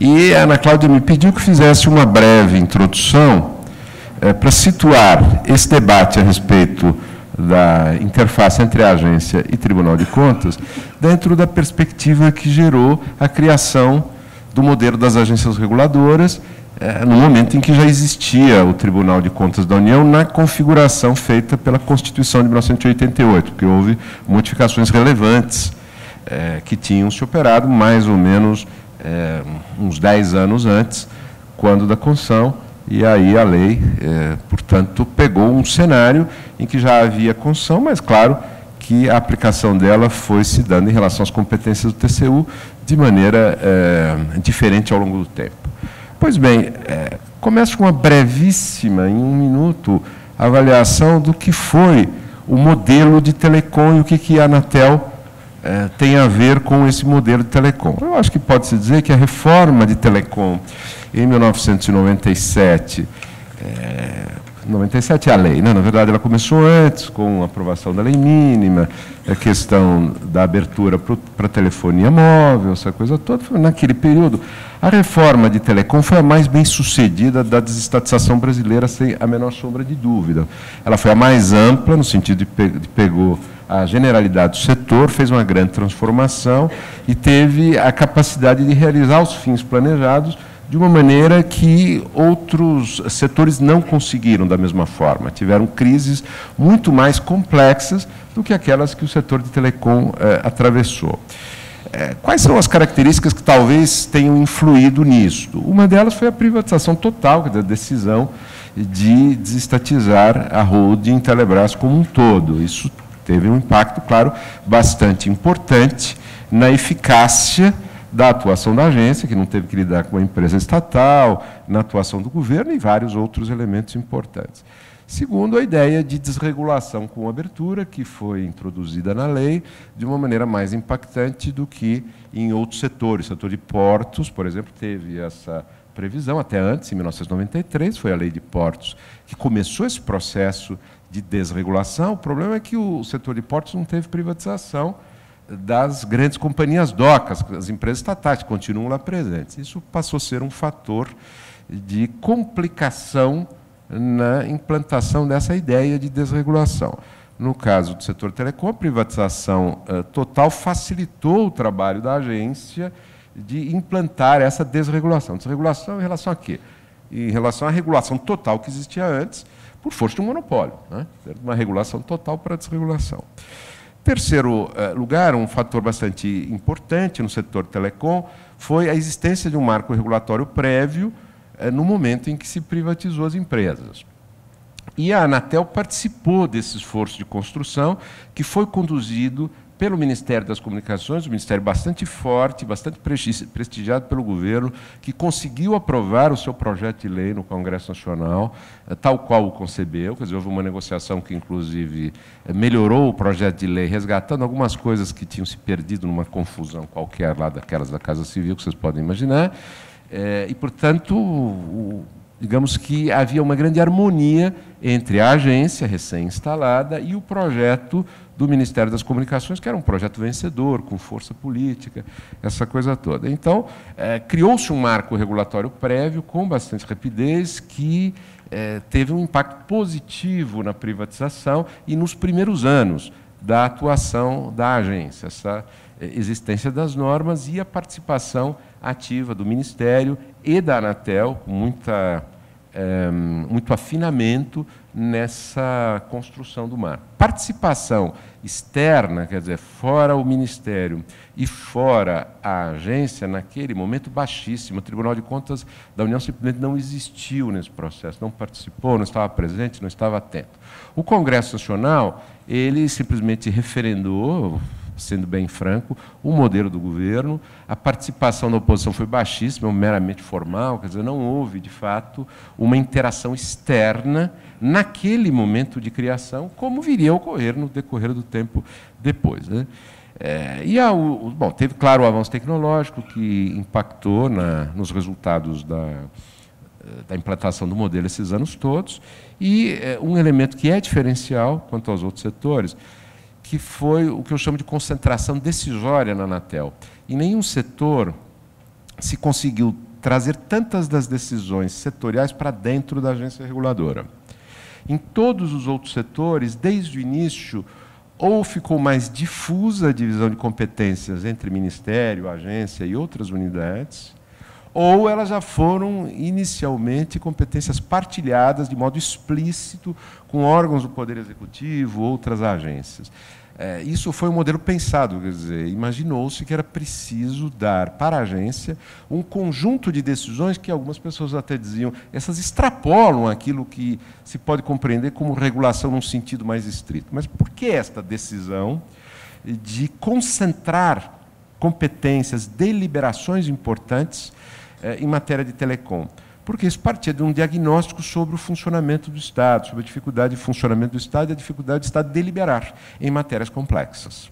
E a Ana Cláudia me pediu que fizesse uma breve introdução para situar esse debate a respeito da interface entre a agência e Tribunal de Contas dentro da perspectiva que gerou a criação do modelo das agências reguladoras no momento em que já existia o Tribunal de Contas da União na configuração feita pela Constituição de 1988, porque houve modificações relevantes que tinham se operado mais ou menos uns 10 anos antes, quando da Constituição, e aí a lei, portanto, pegou um cenário em que já havia Constituição, mas claro que a aplicação dela foi se dando em relação às competências do TCU de maneira diferente ao longo do tempo. Pois bem, começo com uma brevíssima, em um minuto, avaliação do que foi o modelo de Telecom e o que a Anatel tem a ver com esse modelo de Telecom. Eu acho que pode-se dizer que a reforma de Telecom em 1997, 97 é a lei, né? Na verdade ela começou antes com a aprovação da lei mínima, a questão da abertura para telefonia móvel, essa coisa toda, foi naquele período. A reforma de Telecom foi a mais bem sucedida da desestatização brasileira, sem a menor sombra de dúvida. Ela foi a mais ampla, no sentido de pegou a generalidade do setor, fez uma grande transformação e teve a capacidade de realizar os fins planejados de uma maneira que outros setores não conseguiram da mesma forma. Tiveram crises muito mais complexas do que aquelas que o setor de Telecom atravessou. Quais são as características que talvez tenham influído nisso? Uma delas foi a privatização total, a decisão de desestatizar a holding Telebrás como um todo. Isso teve um impacto, claro, bastante importante na eficácia da atuação da agência, que não teve que lidar com a empresa estatal, na atuação do governo e vários outros elementos importantes. Segundo, a ideia de desregulação com abertura, que foi introduzida na lei de uma maneira mais impactante do que em outros setores. O setor de portos, por exemplo, teve essa previsão até antes, em 1993, foi a lei de portos que começou esse processo de desregulação. O problema é que o setor de portos não teve privatização das grandes companhias docas, as empresas estatais continuam lá presentes. Isso passou a ser um fator de complicação na implantação dessa ideia de desregulação. No caso do setor Telecom, a privatização total facilitou o trabalho da agência de implantar essa desregulação. Desregulação em relação a quê? Em relação à regulação total que existia antes, por força de um monopólio, né? Uma regulação total para a desregulação. Terceiro lugar, um fator bastante importante no setor Telecom foi a existência de um marco regulatório prévio no momento em que se privatizou as empresas. E a Anatel participou desse esforço de construção que foi conduzido pelo Ministério das Comunicações, um ministério bastante forte, bastante prestigiado pelo governo, que conseguiu aprovar o seu projeto de lei no Congresso Nacional, tal qual o concebeu. Quer dizer, houve uma negociação que, inclusive, melhorou o projeto de lei, resgatando algumas coisas que tinham se perdido numa confusão qualquer lá daquelas da Casa Civil, que vocês podem imaginar. E, portanto, digamos que havia uma grande harmonia entre a agência recém-instalada e o projeto do Ministério das Comunicações, que era um projeto vencedor, com força política, essa coisa toda. Então, criou-se um marco regulatório prévio, com bastante rapidez, que teve um impacto positivo na privatização e nos primeiros anos da atuação da agência, essa existência das normas e a participação ativa do Ministério e da Anatel, com muito afinamento nessa construção do marco. Participação externa, quer dizer, fora o Ministério e fora a agência, naquele momento baixíssimo. O Tribunal de Contas da União simplesmente não existiu nesse processo, não participou, não estava presente, não estava atento. O Congresso Nacional, ele simplesmente referendou, sendo bem franco, o modelo do governo. A participação da oposição foi baixíssima, meramente formal, quer dizer, não houve, de fato, uma interação externa naquele momento de criação, como viria a ocorrer no decorrer do tempo depois, né? Bom, teve, claro, o avanço tecnológico que impactou nos resultados da implantação do modelo esses anos todos, e um elemento que é diferencial quanto aos outros setores, que foi o que eu chamo de concentração decisória na Anatel. Em nenhum setor se conseguiu trazer tantas das decisões setoriais para dentro da agência reguladora. Em todos os outros setores, desde o início, ou ficou mais difusa a divisão de competências entre ministério, agência e outras unidades, ou elas já foram inicialmente competências partilhadas de modo explícito com órgãos do Poder Executivo, outras agências. Isso foi um modelo pensado, quer dizer, imaginou-se que era preciso dar para a agência um conjunto de decisões que algumas pessoas até diziam, essas extrapolam aquilo que se pode compreender como regulação num sentido mais estrito. Mas por que esta decisão de concentrar competências, deliberações importantes em matéria de telecom? Porque isso partia de um diagnóstico sobre o funcionamento do Estado, sobre a dificuldade de funcionamento do Estado e a dificuldade do Estado de deliberar em matérias complexas.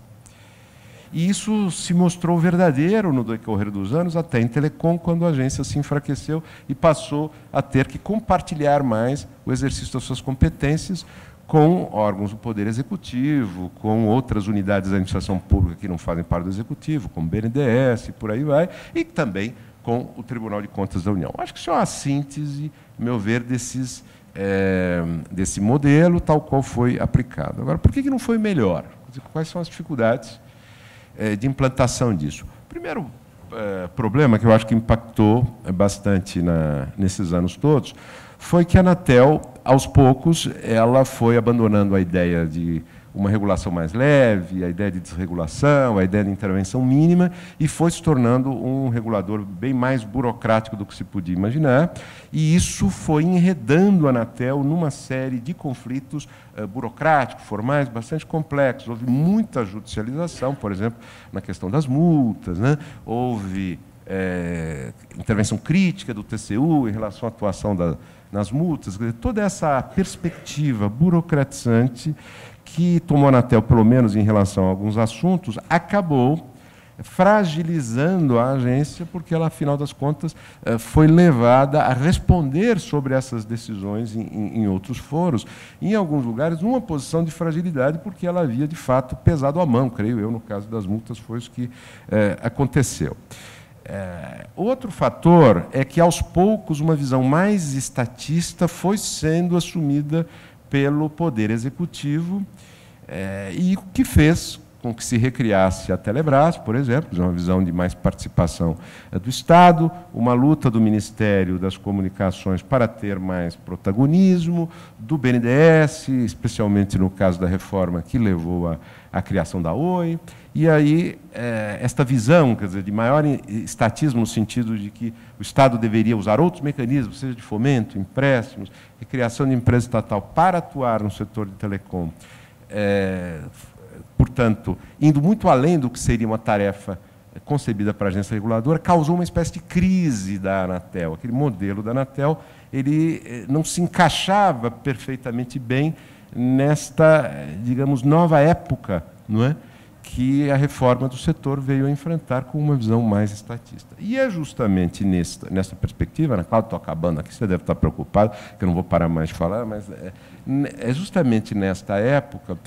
E isso se mostrou verdadeiro no decorrer dos anos, até em Telecom, quando a agência se enfraqueceu e passou a ter que compartilhar mais o exercício das suas competências com órgãos do Poder Executivo, com outras unidades da administração pública que não fazem parte do Executivo, como o BNDES, por aí vai, e também com o Tribunal de Contas da União. Acho que isso é uma síntese, a meu ver, desse modelo, tal qual foi aplicado. Agora, por que não foi melhor? Quais são as dificuldades de implantação disso? O primeiro problema, que eu acho que impactou bastante nesses anos todos, foi que a Anatel, aos poucos, ela foi abandonando a ideia de uma regulação mais leve, a ideia de desregulação, a ideia de intervenção mínima, e foi se tornando um regulador bem mais burocrático do que se podia imaginar, e isso foi enredando a Anatel numa série de conflitos burocráticos, formais, bastante complexos. Houve muita judicialização, por exemplo, na questão das multas, né? Houve intervenção crítica do TCU em relação à atuação nas multas, quer dizer, toda essa perspectiva burocratizante que tomou a Anatel, pelo menos em relação a alguns assuntos, acabou fragilizando a agência, porque ela, afinal das contas, foi levada a responder sobre essas decisões em outros foros, em alguns lugares, numa posição de fragilidade, porque ela havia, de fato, pesado a mão, creio eu, no caso das multas, foi isso que aconteceu. Outro fator é que, aos poucos, uma visão mais estatista foi sendo assumida pelo Poder Executivo, e o que fez com que se recriasse a Telebrás, por exemplo, uma visão de mais participação do Estado, uma luta do Ministério das Comunicações para ter mais protagonismo, do BNDES, especialmente no caso da reforma que levou à criação da Oi, e aí esta visão, quer dizer, de maior estatismo no sentido de que o Estado deveria usar outros mecanismos, seja de fomento, empréstimos, e criação de empresa estatal para atuar no setor de telecom, portanto, indo muito além do que seria uma tarefa concebida para a agência reguladora, causou uma espécie de crise da Anatel. Aquele modelo da Anatel, ele não se encaixava perfeitamente bem nesta, digamos, nova época, não é? Que a reforma do setor veio a enfrentar com uma visão mais estatista. E é justamente nessa perspectiva, Ana Cláudia, estou acabando aqui, você deve estar preocupado, que eu não vou parar mais de falar, mas é justamente nesta época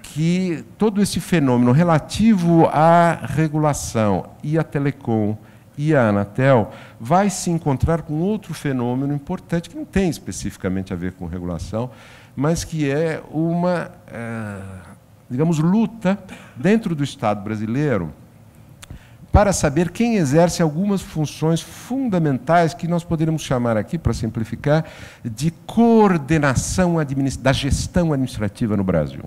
que todo esse fenômeno relativo à regulação e à telecom e à Anatel vai se encontrar com outro fenômeno importante, que não tem especificamente a ver com regulação, mas que é uma, digamos, luta dentro do Estado brasileiro para saber quem exerce algumas funções fundamentais que nós poderíamos chamar aqui, para simplificar, de coordenação da gestão administrativa no Brasil.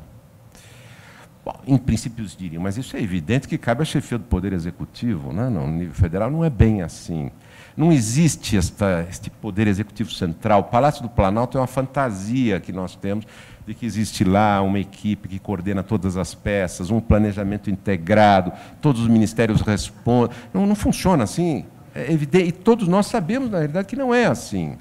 Bom, em princípio, diriam, mas isso é evidente que cabe à chefia do Poder Executivo, né? No nível federal não é bem assim. Não existe este Poder Executivo Central. O Palácio do Planalto é uma fantasia que nós temos de que existe lá uma equipe que coordena todas as peças, um planejamento integrado, todos os ministérios respondem. Não funciona assim. É evidente, e todos nós sabemos, na realidade, que não é assim.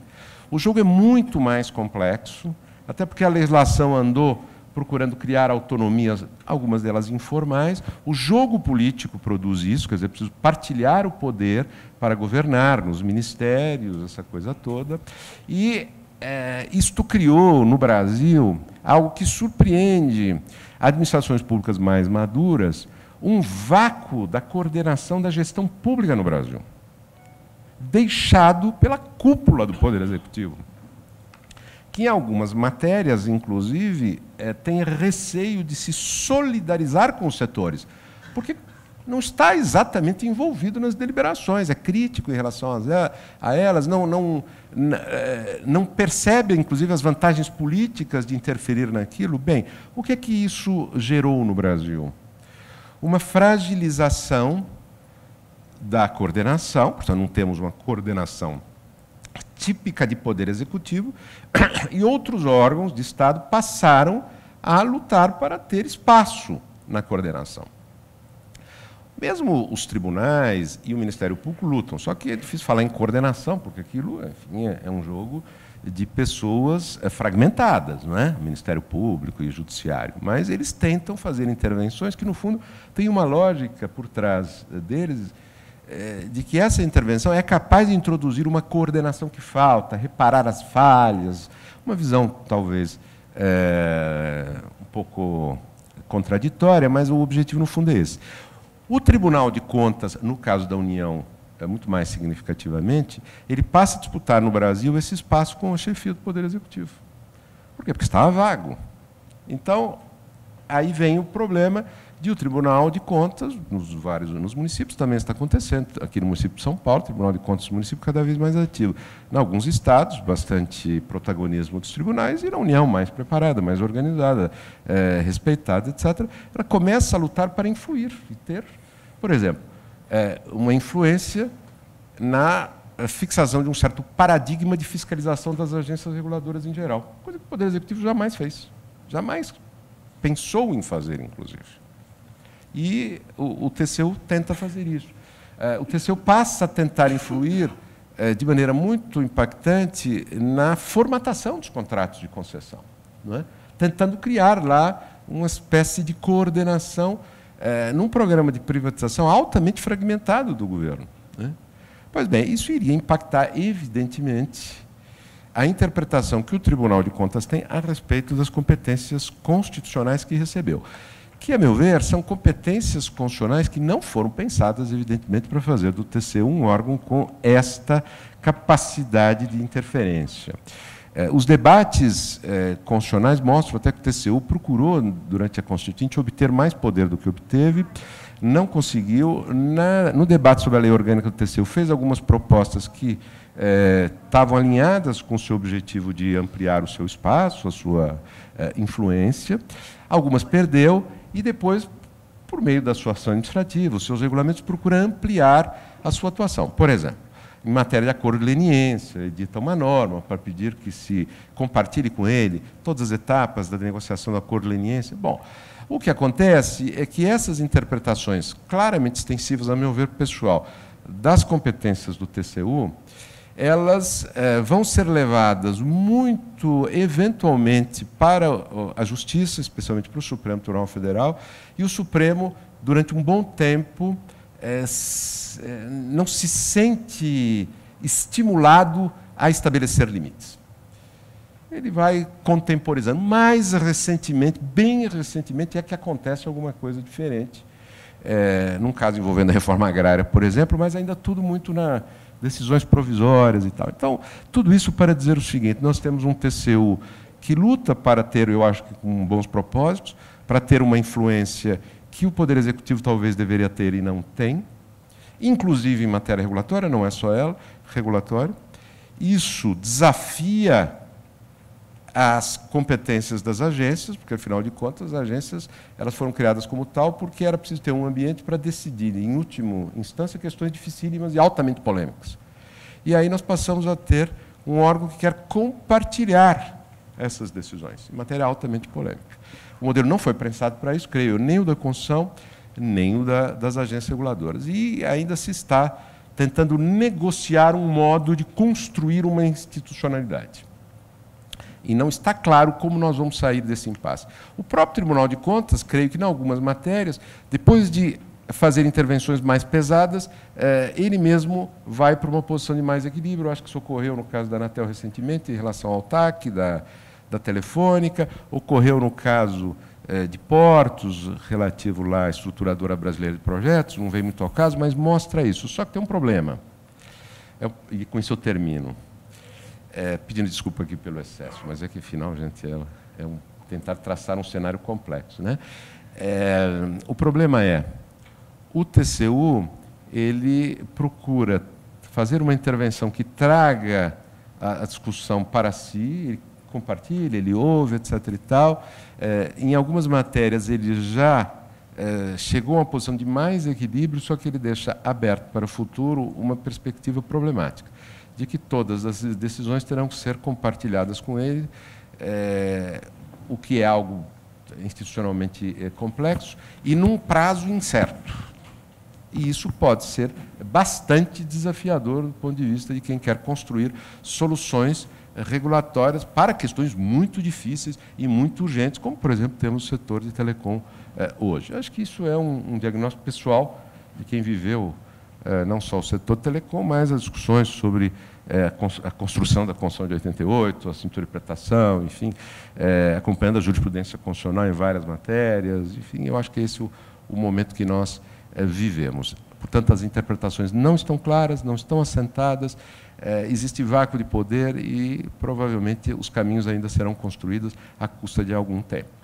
O jogo é muito mais complexo, até porque a legislação andou procurando criar autonomias, algumas delas informais. O jogo político produz isso, quer dizer, é preciso partilhar o poder para governar nos ministérios, essa coisa toda. E isto criou no Brasil algo que surpreende administrações públicas mais maduras, um vácuo da coordenação da gestão pública no Brasil. deixado pela cúpula do Poder Executivo, que em algumas matérias, inclusive, tem receio de se solidarizar com os setores, porque não está exatamente envolvido nas deliberações, é crítico em relação a elas, não percebe, inclusive, as vantagens políticas de interferir naquilo. Bem, o que é que isso gerou no Brasil? Uma fragilização da coordenação, portanto, não temos uma coordenação típica de poder executivo, e outros órgãos de Estado passaram a lutar para ter espaço na coordenação. Mesmo os tribunais e o Ministério Público lutam, só que é difícil falar em coordenação, porque aquilo, enfim, é um jogo de pessoas fragmentadas, não é? Ministério Público e Judiciário. Mas eles tentam fazer intervenções que, no fundo, tem uma lógica por trás deles, de que essa intervenção é capaz de introduzir uma coordenação que falta, reparar as falhas, uma visão, talvez, um pouco contraditória, mas o objetivo, no fundo, é esse. O Tribunal de Contas, no caso da União, muito mais significativamente, ele passa a disputar no Brasil esse espaço com a chefia do Poder Executivo. Por quê? Porque estava vago. Então, aí vem o problema de o Tribunal de Contas, nos municípios também está acontecendo, aqui no município de São Paulo, o Tribunal de Contas do município cada vez mais ativo. Em alguns estados, bastante protagonismo dos tribunais, e na União mais preparada, mais organizada, respeitada, etc., ela começa a lutar para influir e ter, por exemplo, uma influência na fixação de um certo paradigma de fiscalização das agências reguladoras em geral, coisa que o Poder Executivo jamais fez, jamais pensou em fazer, inclusive. E o TCU tenta fazer isso. O TCU passa a tentar influir de maneira muito impactante na formatação dos contratos de concessão, não é? Tentando criar lá uma espécie de coordenação num programa de privatização altamente fragmentado do governo, né? Pois bem, isso iria impactar, evidentemente, a interpretação que o Tribunal de Contas tem a respeito das competências constitucionais que recebeu, que, a meu ver, são competências constitucionais que não foram pensadas, evidentemente, para fazer do TCU um órgão com esta capacidade de interferência. Os debates constitucionais mostram até que o TCU procurou, durante a Constituinte, obter mais poder do que obteve, não conseguiu. No debate sobre a lei orgânica do TCU, fez algumas propostas que estavam alinhadas com o seu objetivo de ampliar o seu espaço, a sua influência. Algumas perdeu e depois, por meio da sua ação administrativa, os seus regulamentos procuram ampliar a sua atuação. Por exemplo, em matéria de acordo de leniência, edita uma norma para pedir que se compartilhe com ele todas as etapas da negociação do acordo de leniência. Bom, o que acontece é que essas interpretações, claramente extensivas, a meu ver, pessoal, das competências do TCU, elas vão ser levadas muito eventualmente para a Justiça, especialmente para o Supremo Tribunal Federal, e o Supremo, durante um bom tempo, não se sente estimulado a estabelecer limites. Ele vai contemporizando. Mais recentemente, bem recentemente, é que acontece alguma coisa diferente. Num caso envolvendo a reforma agrária, por exemplo, mas ainda tudo muito na decisões provisórias e tal. Então, tudo isso para dizer o seguinte: nós temos um TCU que luta para ter, eu acho que com bons propósitos, para ter uma influência que o Poder Executivo talvez deveria ter e não tem, inclusive em matéria regulatória, não é só ela, regulatória. Isso desafia as competências das agências, porque, afinal de contas, as agências elas foram criadas como tal porque era preciso ter um ambiente para decidir, em última instância, questões dificílimas e altamente polêmicas. E aí nós passamos a ter um órgão que quer compartilhar essas decisões, em matéria altamente polêmica. O modelo não foi pensado para isso, creio eu, nem o da Constituição, nem o das agências reguladoras. E ainda se está tentando negociar um modo de construir uma institucionalidade. E não está claro como nós vamos sair desse impasse. O próprio Tribunal de Contas, creio que, em algumas matérias, depois de fazer intervenções mais pesadas, ele mesmo vai para uma posição de mais equilíbrio. Eu acho que isso ocorreu no caso da Anatel recentemente, em relação ao TAC, da Telefônica, ocorreu no caso de portos, relativo lá à estruturadora brasileira de projetos, não vem muito ao caso, mas mostra isso. Só que tem um problema. E com isso eu termino. Pedindo desculpa aqui pelo excesso, mas é que afinal, gente, tentar traçar um cenário complexo, né? O problema é, o TCU, ele procura fazer uma intervenção que traga a discussão para si, ele compartilha, ele ouve, etc. e tal. Em algumas matérias ele já chegou a uma posição de mais equilíbrio, só que ele deixa aberto para o futuro uma perspectiva problemática, de que todas as decisões terão que ser compartilhadas com ele, o que é algo institucionalmente complexo, e num prazo incerto. E isso pode ser bastante desafiador do ponto de vista de quem quer construir soluções regulatórias para questões muito difíceis e muito urgentes, como, por exemplo, temos o setor de telecom hoje. Eu acho que isso é um diagnóstico pessoal de quem viveu não só o setor telecom, mas as discussões sobre a construção da Constituição de 88, a interpretação, enfim, acompanhando a jurisprudência constitucional em várias matérias, enfim, eu acho que esse é o momento que nós vivemos. Portanto, as interpretações não estão claras, não estão assentadas, existe vácuo de poder e, provavelmente, os caminhos ainda serão construídos à custa de algum tempo.